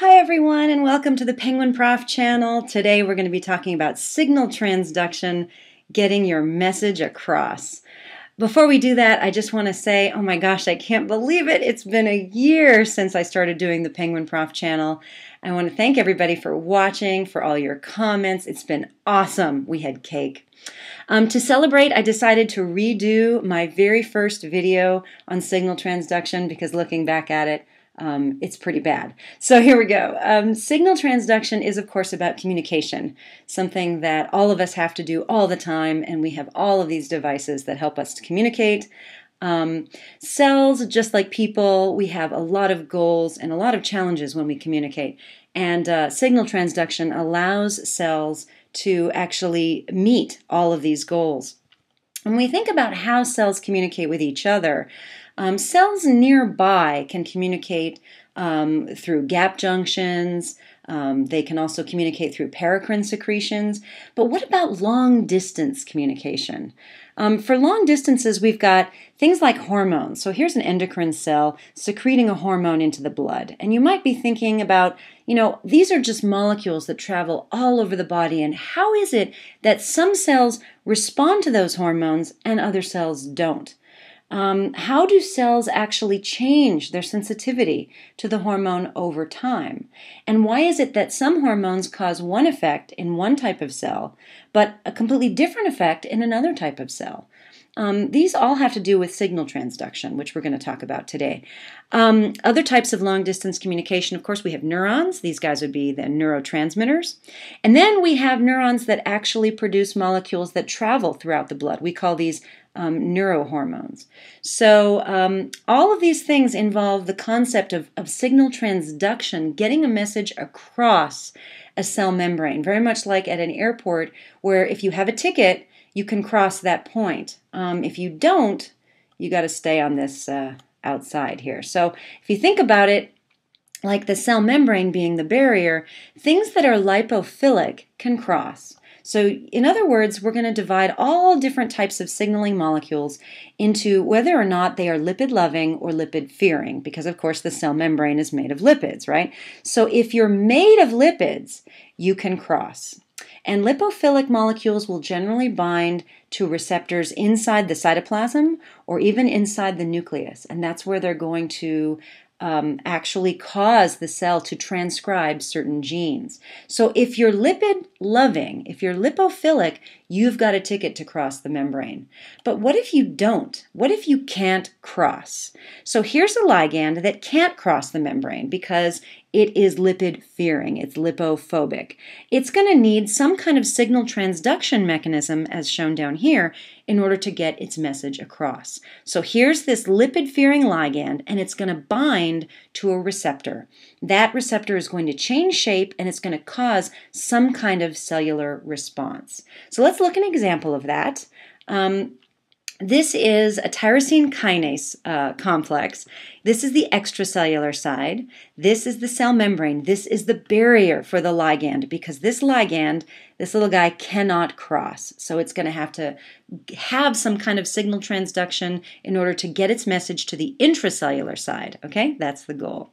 Hi everyone and welcome to the Penguin Prof Channel. Today we're going to be talking about signal transduction, getting your message across. Before we do that, I just want to say, oh my gosh, I can't believe it. It's been a year since I started doing the Penguin Prof Channel. I want to thank everybody for watching, for all your comments. It's been awesome. We had cake. To celebrate, I decided to redo my very first video on signal transduction because looking back at it, it's pretty bad. So here we go. Signal transduction is, of course, about communication, something that all of us have to do all the time, and we have all of these devices that help us to communicate. Cells, just like people, we have a lot of goals and a lot of challenges when we communicate. And signal transduction allows cells to actually meet all of these goals. When we think about how cells communicate with each other, cells nearby can communicate through gap junctions. They can also communicate through paracrine secretions. But what about long-distance communication? For long distances, we've got things like hormones. So here's an endocrine cell secreting a hormone into the blood. And you might be thinking about, you know, these are just molecules that travel all over the body. And how is it that some cells respond to those hormones and other cells don't? How do cells actually change their sensitivity to the hormone over time? And why is it that some hormones cause one effect in one type of cell, but a completely different effect in another type of cell? These all have to do with signal transduction, which we're going to talk about today. Other types of long-distance communication, of course, we have neurons. These guys would be the neurotransmitters. And then we have neurons that actually produce molecules that travel throughout the blood. We call these neurohormones. So all of these things involve the concept of signal transduction, getting a message across a cell membrane, very much like at an airport where if you have a ticket, you can cross that point. If you don't, you got to stay on this outside here. So if you think about it, like the cell membrane being the barrier, things that are lipophilic can cross. So in other words, we're going to divide all different types of signaling molecules into whether or not they are lipid-loving or lipid-fearing, because of course the cell membrane is made of lipids, right? So if you're made of lipids, you can cross. And lipophilic molecules will generally bind to receptors inside the cytoplasm or even inside the nucleus, and that's where they're going to actually cause the cell to transcribe certain genes. So if you're lipid-loving, if you're lipophilic, you've got a ticket to cross the membrane. But what if you don't? What if you can't cross? So here's a ligand that can't cross the membrane because it is lipid-fearing, it's lipophobic. It's going to need some kind of signal transduction mechanism, as shown down here, in order to get its message across. So here's this lipid-fearing ligand, and it's going to bind to a receptor. That receptor is going to change shape, and it's going to cause some kind of cellular response. So let's look at an example of that. This is a tyrosine kinase complex. This is the extracellular side. This is the cell membrane. This is the barrier for the ligand because this ligand, this little guy, cannot cross. So it's going to have some kind of signal transduction in order to get its message to the intracellular side. Okay, that's the goal.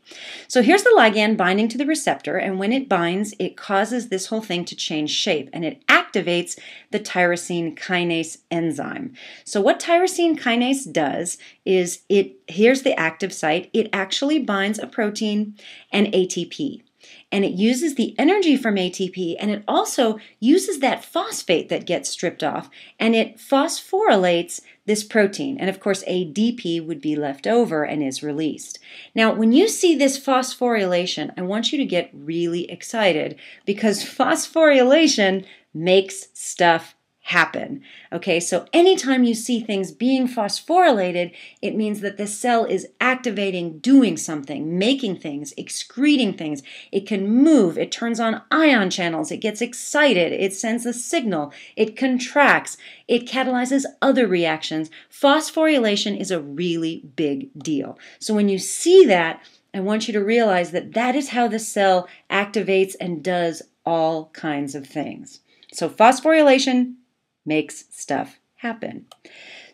So here's the ligand binding to the receptor, and when it binds, it causes this whole thing to change shape, and it activates the tyrosine kinase enzyme. So what tyrosine kinase does is here's the active site, it actually binds a protein and ATP. And it uses the energy from ATP, and it also uses that phosphate that gets stripped off, and it phosphorylates this protein. And of course, ADP would be left over and is released. Now, when you see this phosphorylation, I want you to get really excited because phosphorylation makes stuff happen. Okay, so anytime you see things being phosphorylated, it means that the cell is activating, doing something, making things, excreting things. It can move, it turns on ion channels, it gets excited, it sends a signal, it contracts, it catalyzes other reactions. Phosphorylation is a really big deal. So when you see that, I want you to realize that that is how the cell activates and does all kinds of things. So phosphorylation makes stuff happen.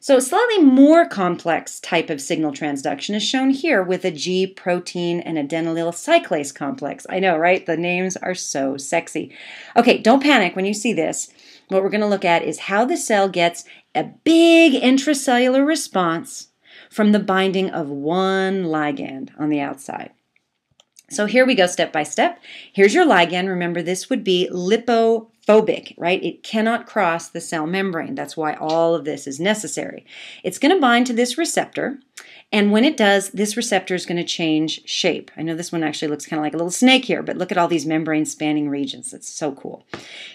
So a slightly more complex type of signal transduction is shown here with a G protein and adenylyl cyclase complex. I know, right? The names are so sexy. Okay, don't panic when you see this. What we're going to look at is how the cell gets a big intracellular response from the binding of one ligand on the outside. So here we go step by step. Here's your ligand. Remember, this would be lipophobic, right? It cannot cross the cell membrane. That's why all of this is necessary. It's going to bind to this receptor, and when it does, this receptor is going to change shape. I know this one actually looks kind of like a little snake here, but look at all these membrane-spanning regions. That's so cool.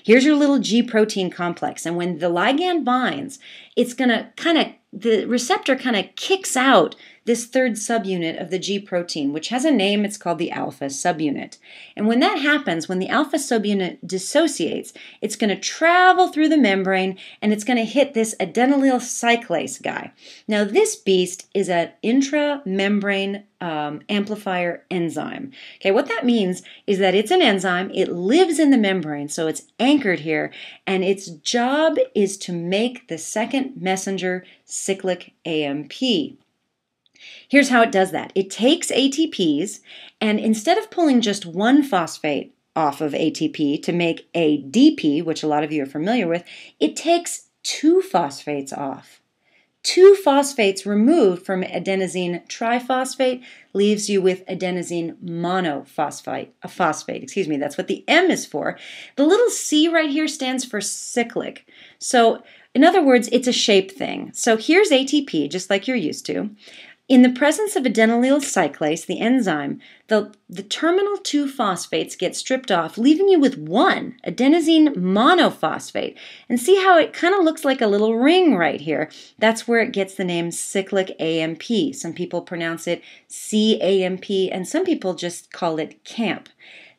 Here's your little G protein complex, and when the ligand binds, it's going to kind of, the receptor kind of kicks out this third subunit of the G protein, which has a name, it's called the alpha subunit. And when that happens, when the alpha subunit dissociates, it's going to travel through the membrane and it's going to hit this adenylyl cyclase guy. Now this beast is an intramembrane amplifier enzyme. Okay, what that means is that it's an enzyme, it lives in the membrane, so it's anchored here, and its job is to make the second messenger cyclic AMP. Here's how it does that. It takes ATPs, and instead of pulling just one phosphate off of ATP to make ADP, which a lot of you are familiar with, it takes two phosphates off. Two phosphates removed from adenosine triphosphate leaves you with adenosine monophosphate, phosphate. That's what the M is for. The little C right here stands for cyclic. So in other words, it's a shape thing. So here's ATP, just like you're used to. In the presence of adenylyl cyclase, the enzyme, the terminal two phosphates get stripped off, leaving you with one, adenosine monophosphate. And see how it kind of looks like a little ring right here? That's where it gets the name cyclic AMP. Some people pronounce it CAMP, and some people just call it CAMP.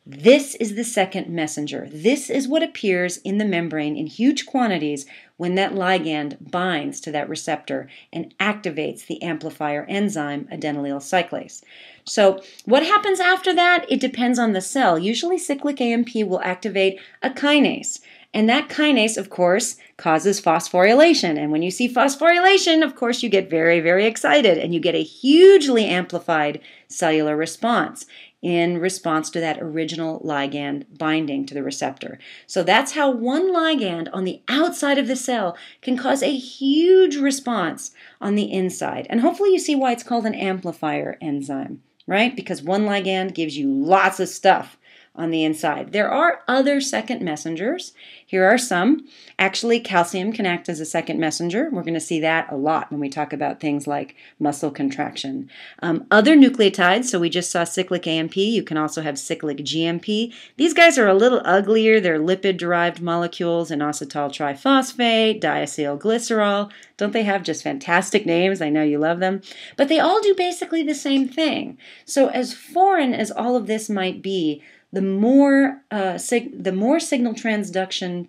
This is the second messenger. This is what appears in the membrane in huge quantities when that ligand binds to that receptor and activates the amplifier enzyme adenylyl cyclase. So what happens after that? It depends on the cell. Usually cyclic AMP will activate a kinase. And that kinase, of course, causes phosphorylation. And when you see phosphorylation, of course, you get very, very excited and you get a hugely amplified cellular response in response to that original ligand binding to the receptor. So that's how one ligand on the outside of the cell can cause a huge response on the inside. And hopefully you see why it's called an amplifier enzyme, right? Because one ligand gives you lots of stuff on the inside. There are other second messengers. Here are some. Actually, calcium can act as a second messenger. We're going to see that a lot when we talk about things like muscle contraction. Other nucleotides, so we just saw cyclic AMP. You can also have cyclic GMP. These guys are a little uglier. They're lipid-derived molecules, inositol triphosphate, diacylglycerol. Don't they have just fantastic names? I know you love them. But they all do basically the same thing. So as foreign as all of this might be, the more signal transduction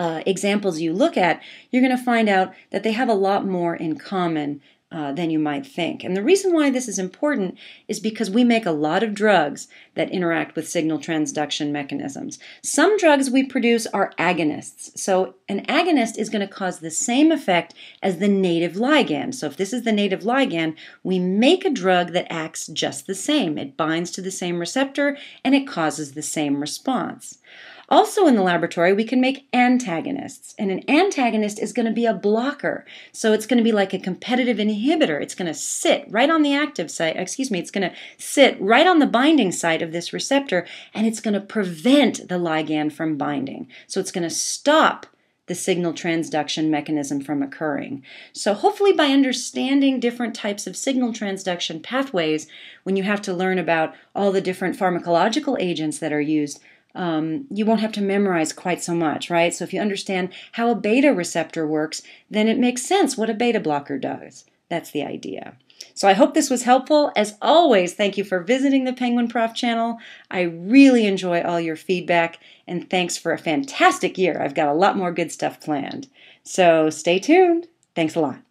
examples you look at, you're going to find out that they have a lot more in common than you might think. And the reason why this is important is because we make a lot of drugs that interact with signal transduction mechanisms. Some drugs we produce are agonists. So an agonist is going to cause the same effect as the native ligand. So if this is the native ligand, we make a drug that acts just the same. It binds to the same receptor and it causes the same response. Also in the laboratory, we can make antagonists. And an antagonist is going to be a blocker. So it's going to be like a competitive inhibitor. It's going to sit right on the active site, it's going to sit right on the binding site of this receptor, and it's going to prevent the ligand from binding. So it's going to stop the signal transduction mechanism from occurring. So hopefully by understanding different types of signal transduction pathways, when you have to learn about all the different pharmacological agents that are used, you won't have to memorize quite so much, right? So if you understand how a beta receptor works, then it makes sense what a beta blocker does. That's the idea. So I hope this was helpful. As always, thank you for visiting the Penguin Prof channel. I really enjoy all your feedback, and thanks for a fantastic year. I've got a lot more good stuff planned. So stay tuned. Thanks a lot.